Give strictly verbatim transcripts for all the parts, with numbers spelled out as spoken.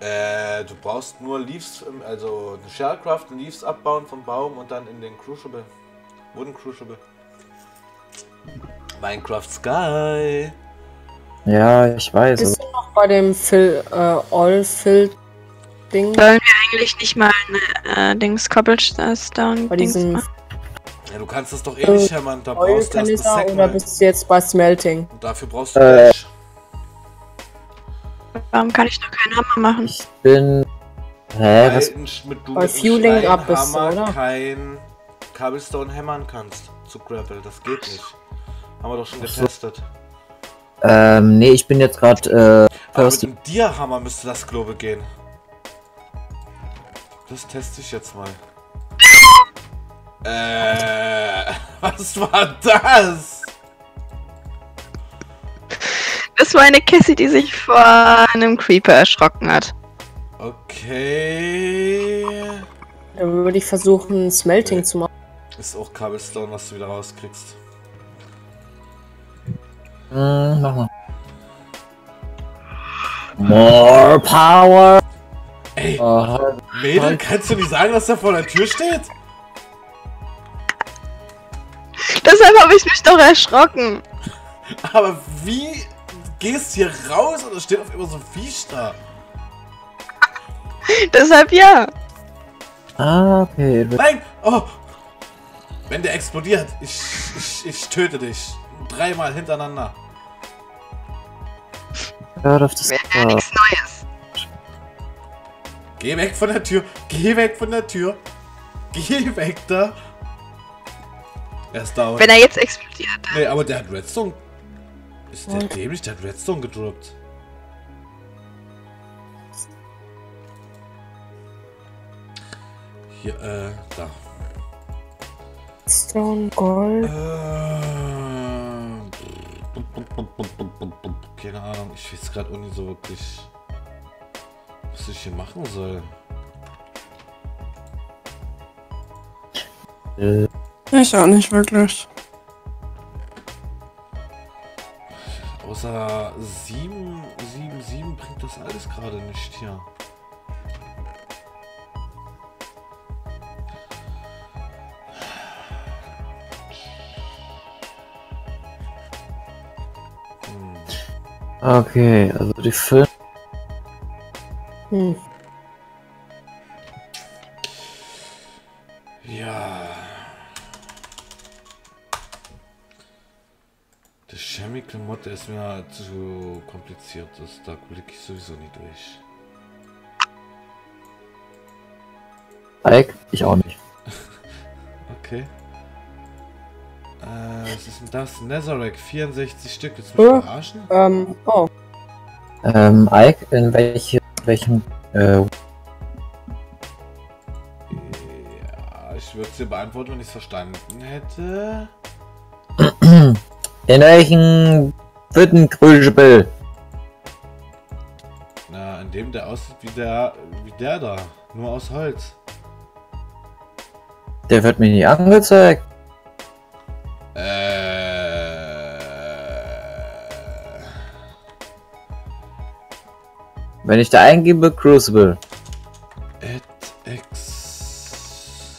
Äh, du brauchst nur Leaves, also eine Shellcraft, ein Leaves abbauen vom Baum und dann in den Crucible. Wooden Crucible. Minecraft Sky. Ja, ich weiß. Bist du noch bei dem Fill, äh, All-Fill-Ding? Sollen wir eigentlich nicht mal eine äh, Dings Cobblestone bei Dings machen? Ja, du kannst das doch eh nicht, Hermann. Da brauchst du erst das Segment. Oder bist du jetzt bei Smelting? Und dafür brauchst du äh. Ash. Warum kann ich noch keinen Hammer machen? Ich bin... Hä, was? Bei Fueling Up bist du, oder? Kein Cobblestone hämmern kannst zu Gravel. Das geht nicht. Haben wir doch schon getestet. Ähm, nee, ich bin jetzt gerade, äh... Aber mit dem Dia-Hammer müsste das, glaube ich, gehen. Das teste ich jetzt mal. äh... Was war das? Das war eine Cassie, die sich vor einem Creeper erschrocken hat. Okay... Dann würde ich versuchen, Smelting okay. zu machen. Ist auch Cobblestone, was du wieder rauskriegst. Hm, mach mal. More Power! Ey, oh, Mädel, kannst du nicht sagen, dass da vor der Tür steht? Deshalb habe ich mich doch erschrocken. Aber wie gehst hier raus und es steht auf immer so ein Viech da? Deshalb ja. Ah, okay. Nein! Oh! Wenn der explodiert, ich, ich, ich töte dich. Dreimal hintereinander. Hört auf das ja nichts Neues. Geh weg von der Tür. Geh weg von der Tür. Geh weg da. Er ist down. Wenn er jetzt explodiert. Dann. Nee, aber der hat Redstone. Ist der okay. dämlich? Der hat Redstone gedroppt. Hier, äh, da. Redstone Gold. Äh. Keine Ahnung, ich weiß gerade auch nicht so wirklich, was ich hier machen soll. Ich auch nicht wirklich. Außer sieben sieben sieben bringt das alles gerade nicht hier. Okay, also die fünf. Hm. Ja. Der Chemical Mod ist mir zu kompliziert, das da blicke ich sowieso nicht durch. Ike? Ich auch nicht. Okay. Was ist denn das? Netherrack, vierundsechzig Stück, willst du mich verarschen? Ähm, oh. Ähm, Ike, in welche, welchem, äh... Ja, ich würde es dir beantworten, wenn ich es verstanden hätte. In welchem Wooden Crucible? Na, in dem der aussieht wie der, wie der da, nur aus Holz. Der wird mir nicht angezeigt. Wenn ich da eingebe, Crucible. X.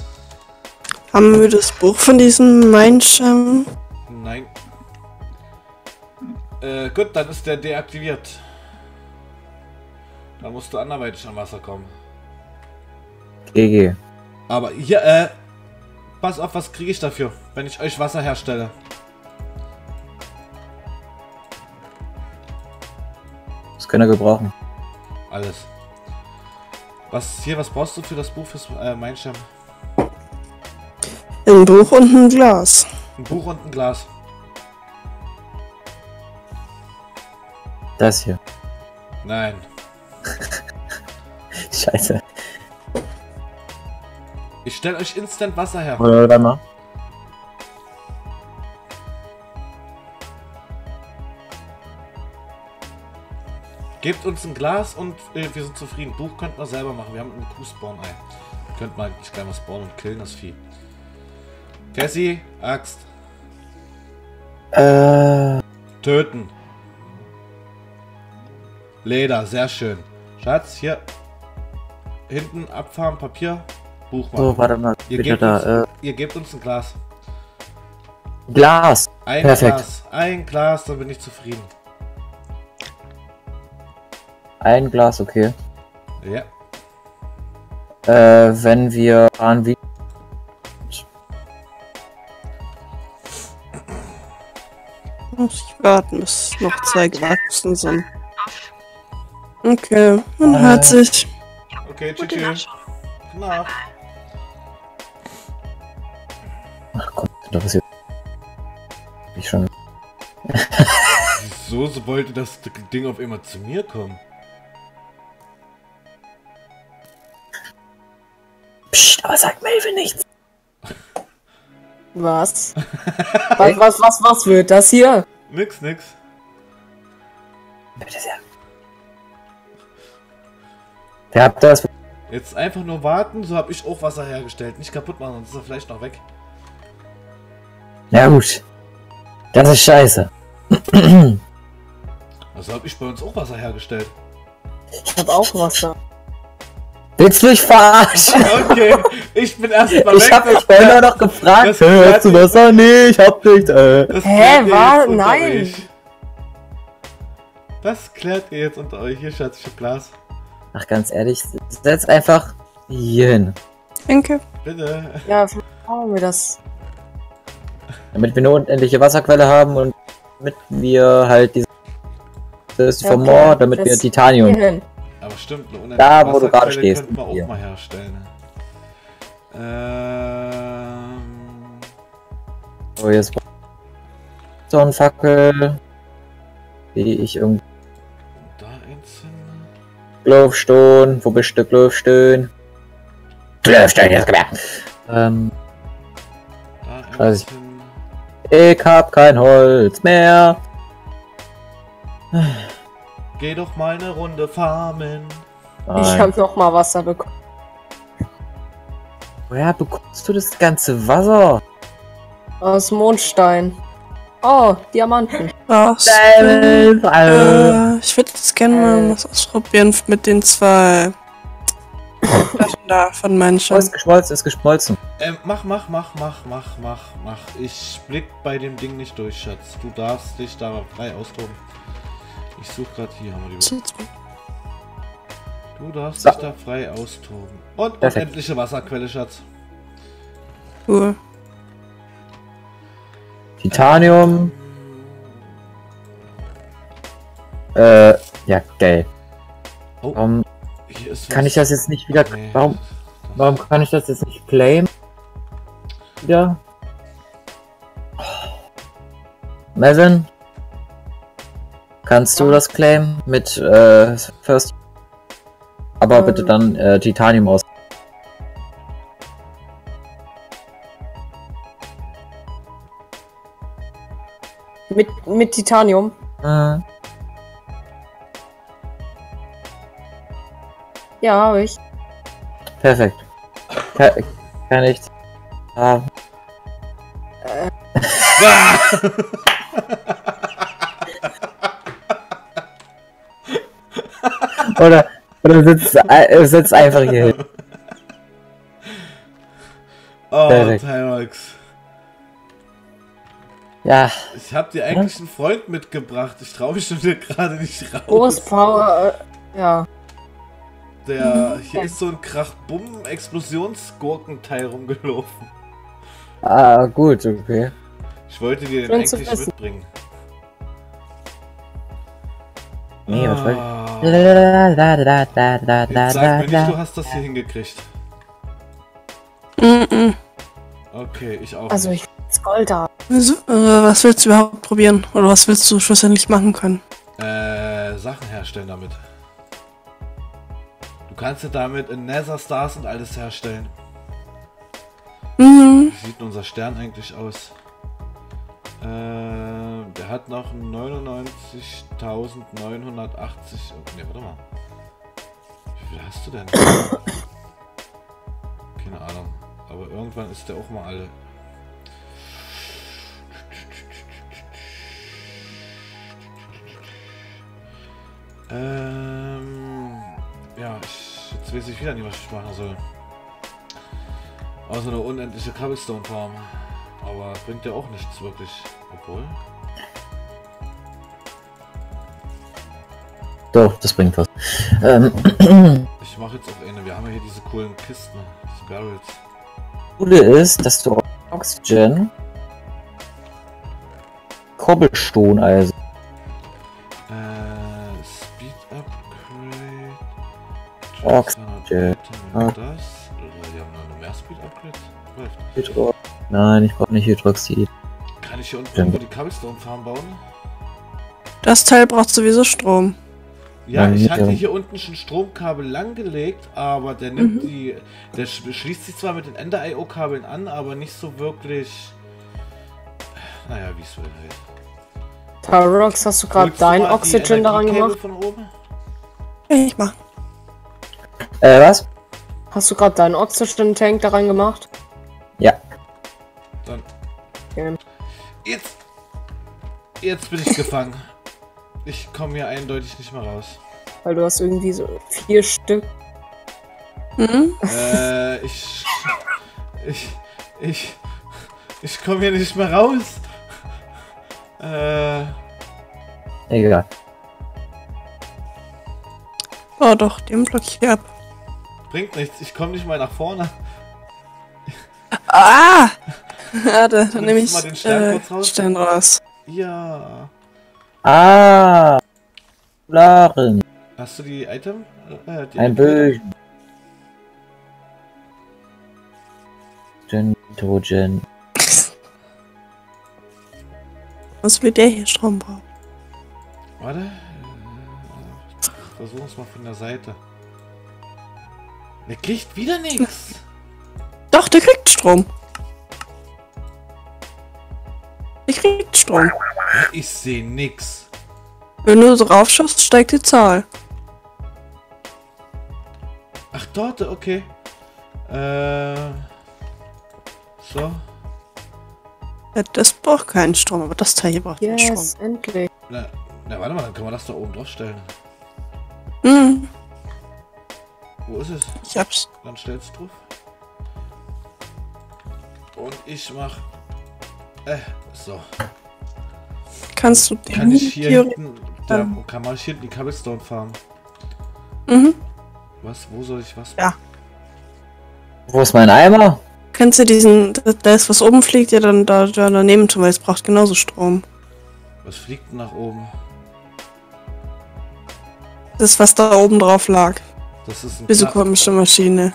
Haben wir das Buch von diesem Mindsham? Nein. Äh, gut, dann ist der deaktiviert. Dann musst du anderweitig an Wasser kommen. G G. Aber hier, äh, pass auf, was kriege ich dafür, wenn ich euch Wasser herstelle? Das können wir gebrauchen. Alles. Was hier, was brauchst du für das Buch fürs äh, Mindsham? Ein Buch und ein Glas. Ein Buch und ein Glas. Das hier. Nein. Scheiße. Ich stelle euch instant Wasser her. Warte mal. Gebt uns ein Glas und äh, wir sind zufrieden. Buch könnten wir selber machen. Wir haben einen Kuhspawn-Ei. Könnt mal nicht gleich mal spawnen und killen, das Vieh. Cassie, Axt. Äh. Töten. Leder, sehr schön. Schatz, hier. Hinten abfahren, Papier, Buch machen. So, warte mal. Ihr gebt, da, uns, äh... ihr gebt uns ein Glas. Glas. Ein Perfekt. Glas. Ein Glas, dann bin ich zufrieden. Ein Glas, okay. Ja. Äh, wenn wir fahren, wie. Muss ich warten, bis noch zwei Glatzen sind. Okay, man hört sich. Okay, tschüss. Tschüss. Gute Nacht. Ach komm, das ist jetzt. Ich schon. Wieso so wollte das Ding auf einmal zu mir kommen? Psst, aber sag Melvin nichts. Was? was, was, was, was wird das hier? Nix, nix. Bitte sehr. Wer hat das? Jetzt einfach nur warten, so habe ich auch Wasser hergestellt. Nicht kaputt machen, sonst ist er vielleicht noch weg. Ja gut. Das ist scheiße. Also habe ich bei uns auch Wasser hergestellt. Ich habe auch Wasser. Willst du mich verarschen? Okay, ich bin erstmal weg. Ich hab mich vorhin noch gefragt, hast du Wasser? Nee, ich hab nicht. Äh. Hä, war? Nein. Euch. Das klärt ihr jetzt unter euch. Hier, Schatz, ich hab Glas. Ach, ganz ehrlich, setz einfach hier hin. Danke. Bitte. Ja, machen wir das. Damit wir eine unendliche Wasserquelle haben und damit wir halt diese... Das ist die Formor, damit wir Titanium... Aber stimmt, eine unendliche da, wo du gerade stehst. Könnten wir auch hier mal herstellen. Ähm... Oh, jetzt so ein Fackel. Wie ich irgendwie... Da einzeln... Glowstone, wo bist du, Glowstone? Glowstone, jetzt komm her! Ähm... Da einzeln... Ich, ich hab kein Holz mehr! Geh doch mal eine Runde farmen. Nein. Ich hab noch mal Wasser bekommen. Woher bekommst du das ganze Wasser? Aus Mondstein. Oh, Diamanten. Ach, Diamond. äh, ich würde jetzt gerne mal was ausprobieren mit den zwei Flaschen da von Mindsham. Ist geschmolzen, ist geschmolzen. Ähm, mach, mach, mach, mach, mach, mach, mach. Ich blick bei dem Ding nicht durch, Schatz. Du darfst dich da frei austoben. Ich suche gerade hier, haben wir die. Du darfst so. dich da frei austoben. Und Perfekt. unendliche Wasserquelle, Schatz. Cool. Titanium. Ähm. Äh, ja, geil. Oh, um, hier ist was. Kann ich das jetzt nicht wieder... Nee. Warum, warum kann ich das jetzt nicht claimen? Wieder? Oh. Melvin? Kannst du das claimen mit äh, First? Aber ähm. bitte dann äh, Titanium aus. Mit, mit Titanium? Mhm. Ja, habe ich. Perfekt. Kann, kann ich. Ah. Äh. Oder, oder sitzt, äh, sitzt einfach hier hin. Oh, Tyrox. Ja. Ich hab dir eigentlich einen Freund mitgebracht. Ich traue mich dir gerade nicht raus. Groß Power, äh, ja. Der, hier ist so ein Krachbumm-Explosionsgurkenteil rumgelaufen. Ah, gut, okay. Ich wollte dir den Schön eigentlich mitbringen. Nee, was wollte ich? Jetzt sag mir nicht, du hast das hier hingekriegt. Mm-mm. Okay, ich auch. Also, ich will das Gold haben. Was willst du überhaupt probieren? Oder was willst du schlussendlich machen können? Äh, Sachen herstellen damit. Du kannst ja damit in Nether Stars und alles herstellen. Mhm. Wie sieht unser Stern eigentlich aus? Ähm, der hat noch neunundneunzigtausendneunhundertachtzig. Ne, warte mal. Wie viel hast du denn? irgendwann ist der auch mal alle. Ähm, ja, ich, jetzt weiß ich wieder nicht, was ich machen soll. Außer eine unendliche Cobblestone-Farm. Aber bringt ja auch nichts wirklich. Obwohl. Doch, das bringt was. Ähm. Ich mache jetzt auch eine. Wir haben ja hier diese coolen Kisten. Sparrels. Das Coole ist, dass du Oxygen, Cobblestone, also. Äh, Speed-Upgrade. Oxygen. Das. Hydro. Nein, ich brauche nicht Hydroxid. Kann ich hier unten irgendwo die Cobblestone-Farm bauen? Das Teil braucht sowieso Strom. Ja, nein, ich hatte hier unten schon Stromkabel langgelegt, aber der nimmt mhm. die. Der schließt sich zwar mit den Ender-I O-Kabeln an, aber nicht so wirklich. Naja, wie es will halt. Pyrox, hast du gerade dein Oxygen daran gemacht? Von oben? Ich mach. Äh, was? Hast du gerade deinen Oxygen-Tank daran gemacht? Ja. Dann. Okay. Jetzt. Jetzt bin ich gefangen. Ich komme hier eindeutig nicht mehr raus. Weil du hast irgendwie so vier Stück. Mhm. Äh, ich. Ich. Ich. Ich komme hier nicht mehr raus. Äh. Egal. Oh doch, den blockier ab. Bringt nichts, ich komme nicht mal nach vorne. Ah! Ja, da nehme ich mal den Stern, äh, kurz raus. Stern raus. Ja. Ah! Laren. Hast du die Item? Äh, die Ein Bögen. Hydrogen. Was will der hier Strom brauchen? Warte. Versuchen es mal von der Seite. Der kriegt wieder nichts. Doch, der kriegt Strom. Der kriegt Strom. Ich sehe nix. Wenn du so raufschaust, steigt die Zahl. Ach, dort, okay. Äh. So. Ja, das braucht keinen Strom, aber das Teil hier braucht yes, Strom. Yes, endlich. Na, na, warte mal, dann können wir das da oben drauf stellen. Mhm. Wo ist es? Ich hab's. Dann stellst du drauf. Und ich mach. Äh, so. Kannst du den Kann ich hier hinten. Da kann man hier hinten die Cobblestone farmen. Mhm. Was? Wo soll ich was? Ja. Wo ist mein Eimer? Kannst du diesen. Da ist was oben fliegt, ja dann da, da daneben tun, weil es braucht genauso Strom. Was fliegt denn nach oben? Das, was da oben drauf lag. Das ist ein Wieso komische Maschine?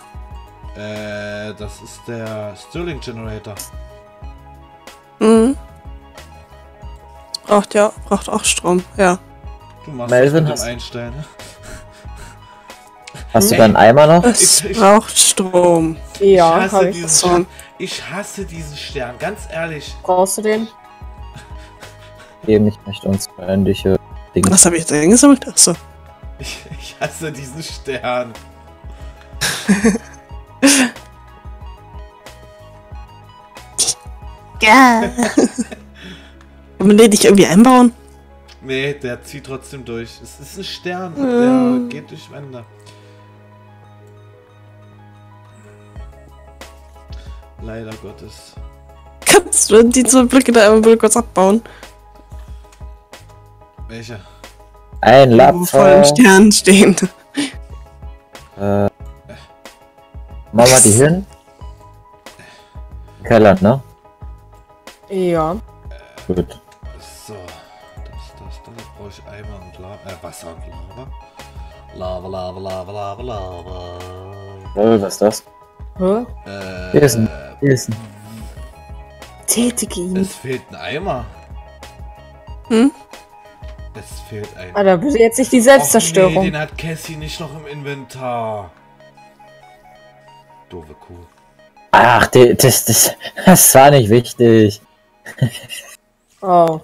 Äh, das ist der Stirling-Generator. Mhm. Braucht ja, braucht auch Strom, ja. Du machst Melvin das mit dem Einstein. Hast du deinen Eimer noch? Es ich, ich, braucht Strom. Ja, ich hasse, diesen Stern. ich hasse diesen Stern, ganz ehrlich. Brauchst du den? Eben, ich möchte uns ähnliche Dinge. Was habe ich jetzt eingesammelt? Achso. Ich, ich hasse diesen Stern. Ja. Kann man den nicht irgendwie einbauen? Nee, der zieht trotzdem durch. Es ist ein Stern und mm. der geht durch Wände. Leider Gottes. Kannst du die zwei Blöcke da einmal kurz abbauen? Welcher? Ein Laptop. Vor dem Stern stehen. Äh. Machen wir die hin? Keller, ne? Ja. Äh, Gut. So. Das, das, das. Brauche ich Eimer und Lava. Äh, Wasser und Lava. Lava, Lava, Lava, Lava, Lava. Oh, was ist das? Hä? Äh. Hier ist ein. Hier ist ein. Tätige ihn. Es fehlt ein Eimer. Hm? Es fehlt ein. Ah, da bitte jetzt nicht die Selbstzerstörung. Och nee, den hat Cassie nicht noch im Inventar. Doofe Kuh. Ach, das, das, das war nicht wichtig. Oh.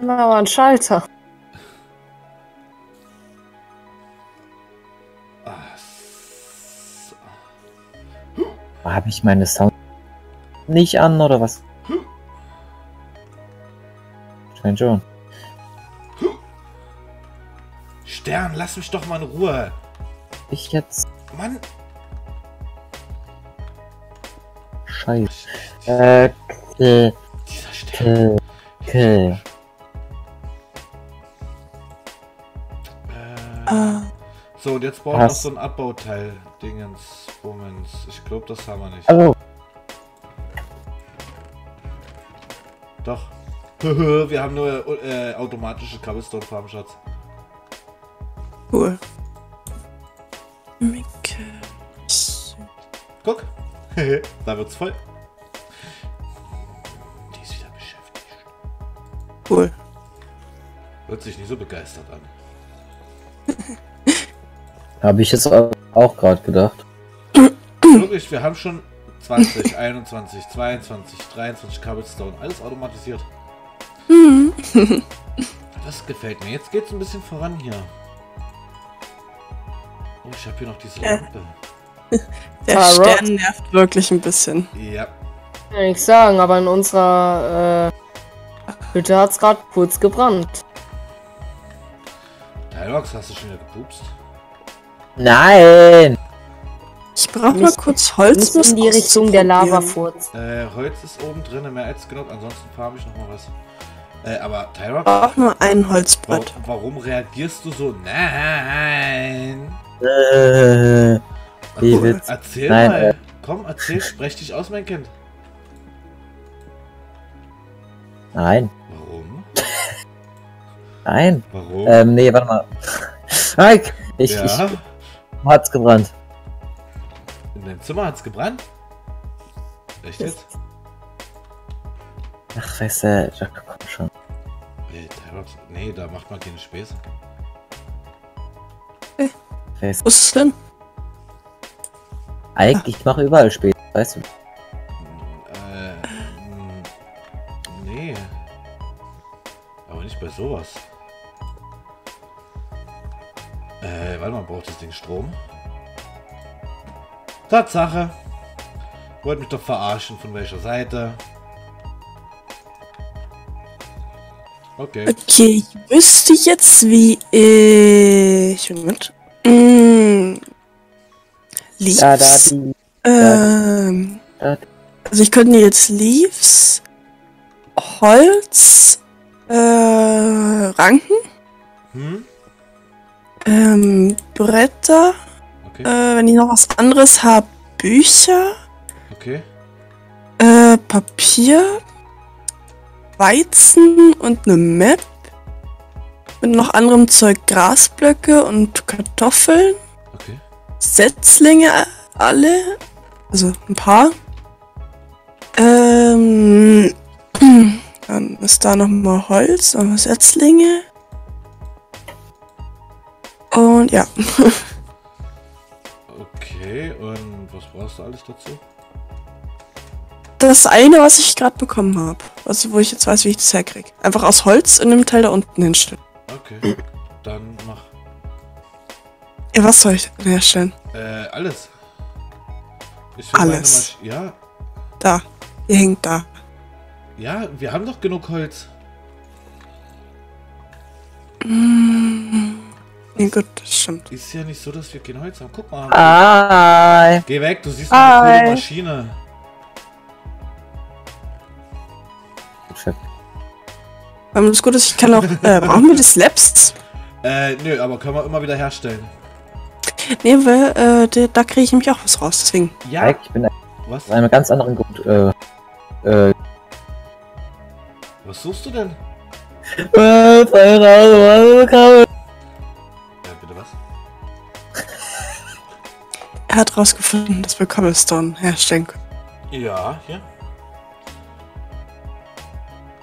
Na, aber ein Schalter. Ach so. Habe ich meine Sound nicht an oder was? Hm. Scheint schon. Hm. Stern, lass mich doch mal in Ruhe. Ich jetzt. Mann. Scheiße. Äh, äh, Dieser Stern. Äh, äh. So, und jetzt brauchen wir noch so ein Abbauteil. Dingens, Bummens. Ich glaube, das haben wir nicht. Hallo. Doch. Wir haben nur äh, automatische Cobblestone-Farben, Schatz. Cool. Guck. Da wird's voll. Die ist wieder beschäftigt. Cool. Hört sich nicht so begeistert an. Habe ich jetzt auch gerade gedacht. Wirklich, wir haben schon zwanzig, einundzwanzig, zweiundzwanzig, dreiundzwanzig Cobblestone, alles automatisiert. Mhm. Das gefällt mir. Jetzt geht's ein bisschen voran hier. Oh, ich habe hier noch diese Lampe. Der ah, Stern nervt wirklich ein bisschen. Ja. Ich kann nichts sagen, aber in unserer äh, Hütte hat's gerade kurz gebrannt. Dialogs, hast du schon wieder gepupst? Nein! Ich brauche mal kurz Holz. In die Richtung der Lava furzt. Äh, Holz ist oben drin, mehr als genug, ansonsten farbe ich nochmal was. Äh, aber Tyra, auch nur ein Holzbrett. Wa warum reagierst du so? Nein! Äh, wie wird's? Erzähl Nein, mal! Äh. Komm, erzähl, sprech dich aus, mein Kind! Nein! Warum? Nein! Warum? Ähm, nee, warte mal. Mike! Ich, ja? ich, Hat's gebrannt. In deinem Zimmer hat's gebrannt? Echt jetzt? Ach, weißt du, Jakob, komm schon. Ey, Tyrox, nee, da macht man keine Späße. Hey. Weißt du, was ist denn? Eigentlich, ich mache überall Späße, weißt du. Äh, nee. Aber nicht bei sowas. Äh, warte mal, braucht das Ding Strom? Tatsache! Wollt mich doch verarschen, von welcher Seite? Okay. Okay, ich wüsste jetzt, wie ich... Moment. Mmh. Leaves? Ähm... Also ich könnte jetzt Leaves... Holz... Äh... Ranken? Hm? Ähm, Bretter. Okay. Äh, wenn ich noch was anderes habe, Bücher. Okay. Äh, Papier. Weizen und eine Map. Mit noch anderem Zeug, Grasblöcke und Kartoffeln. Okay. Setzlinge, alle. Also ein paar. Ähm, dann ist da nochmal Holz, nochmal Setzlinge. Und ja. Okay, und was brauchst du alles dazu? Das eine, was ich gerade bekommen habe. Also wo ich jetzt weiß, wie ich das herkriege. Einfach aus Holz in dem Teil da unten hinstellen. Okay, dann mach. Ja, was soll ich denn herstellen? Äh, alles. Ich alles. Ja. Da. Ihr hängt da. Ja, wir haben doch genug Holz. Mm. Ja, gut, das stimmt. Ist ja nicht so, dass wir kein Holz haben. Guck mal. Hi. Geh weg, du siehst eine coole Maschine. Ähm, das Gute ist, ich kann auch... Äh, brauchen wir das Labs? Äh, nö, aber können wir immer wieder herstellen. Nee, weil, äh, da kriege ich nämlich auch was raus, deswegen. Ja, ich bin was? In einem ganz anderen Grund, äh, äh... Was suchst du denn? Äh, Er hat rausgefunden, dass wir Cobblestone herstellen können. Ja, hier.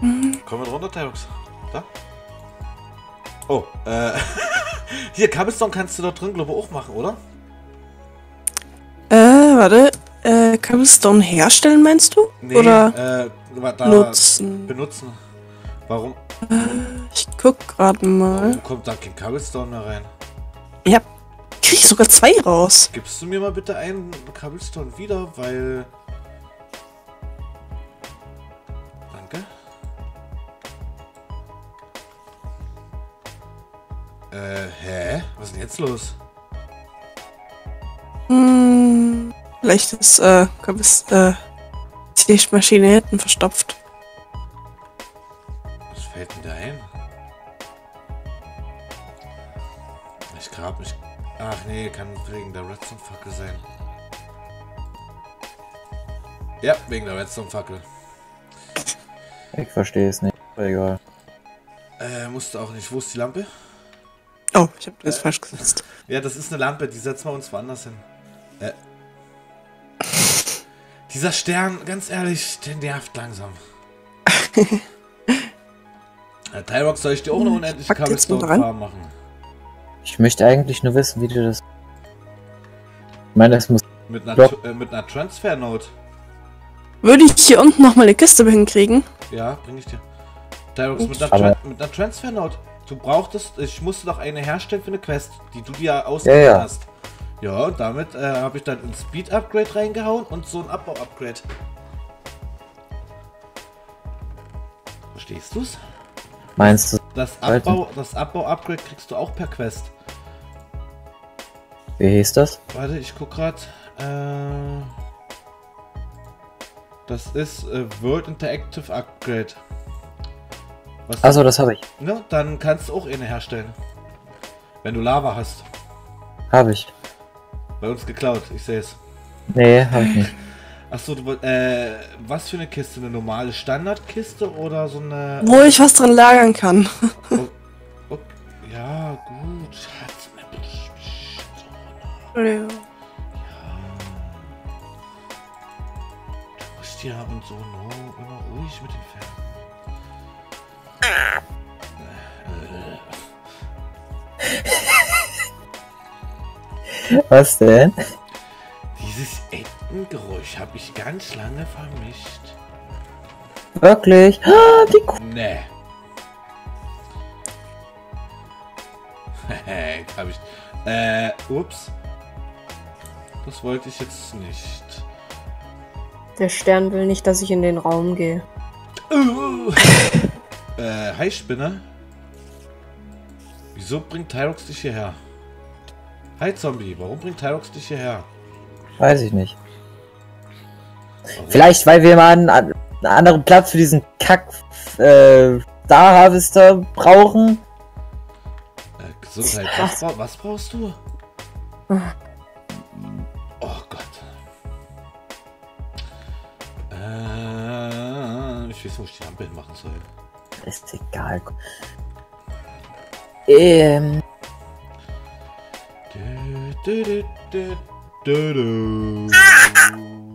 Mhm. Kommen wir runter, Tyrox. Da? Oh, äh. Hier, Cobblestone kannst du da drin, glaube ich, auch machen, oder? Äh, warte. Äh, Cobblestone herstellen, meinst du? Nee, oder äh, da nutzen. Benutzen. Warum? Äh, ich guck gerade mal. Warum kommt da kein Cobblestone mehr rein? Ja. kriege ich sogar zwei raus. Gibst du mir mal bitte einen Cobblestone wieder, weil... Danke. Äh, hä? Was ist denn jetzt los? Hm, vielleicht ist, äh, Cobblest, äh, die Lichtmaschine hinten verstopft. Was fällt denn da ein? Ich grab mich... Ach nee, kann wegen der Redstone-Fackel sein. Ja, wegen der Redstone-Fackel. Ich verstehe es nicht, aber egal. Äh, musste auch nicht. Wo ist die Lampe? Oh, ich hab das äh, falsch gesetzt. Ja, das ist eine Lampe, die setzen wir uns woanders hin. Äh. Dieser Stern, ganz ehrlich, der nervt langsam. Herr Tyrox, soll ich dir auch noch unendliche Cobblestone-Farm machen? Ich möchte eigentlich nur wissen, wie du das... Ich meine, das muss... Mit einer, äh, mit einer Transfer-Note. Würde ich hier unten nochmal eine Kiste hinkriegen? Ja, bring ich dir. Tyrox, mit einer, mit einer Transfer-Note. Du brauchtest... Ich musste doch eine herstellen für eine Quest, die du dir ausgedacht ja, ja. hast. Ja, und damit äh, habe ich dann ein Speed-Upgrade reingehauen und so ein Abbau-Upgrade. Verstehst du's? Meinst du? Das Abbau, das Abbau-Upgrade kriegst du auch per Quest. Wie hieß das? Warte, ich guck grad. Äh, das ist äh, World Interactive Upgrade. Achso, das habe ich. Ne, dann kannst du auch eine herstellen. Wenn du Lava hast. Habe ich. Bei uns geklaut, ich sehe es. Nee, habe ich nicht. Achso, äh, was für eine Kiste? Eine normale Standardkiste oder so eine... Wo ich was drin lagern kann. Oh, okay. Ja, gut. Ja. Ja. Du musst ja und so no, immer ruhig mit den Pferden. Was denn? Dieses Entengeräusch habe ich ganz lange vermisst. Wirklich? Ah, wie cool. Nee. Hab ich. Äh, ups. Das wollte ich jetzt nicht. Der Stern will nicht, dass ich in den Raum gehe. Uh, äh, hi Spinner. Wieso bringt Tyrox dich hierher? Hi Zombie, warum bringt Tyrox dich hierher? Weiß ich nicht. Warum? Vielleicht, weil wir mal einen, einen anderen Platz für diesen Kack äh, Star-Harvester brauchen. Äh, Gesundheit, was, was brauchst du? Oh Gott. Äh, ich weiß, wo ich die Lampe hinmachen soll. Ist egal. Ähm. Du, du, du, du. Do do.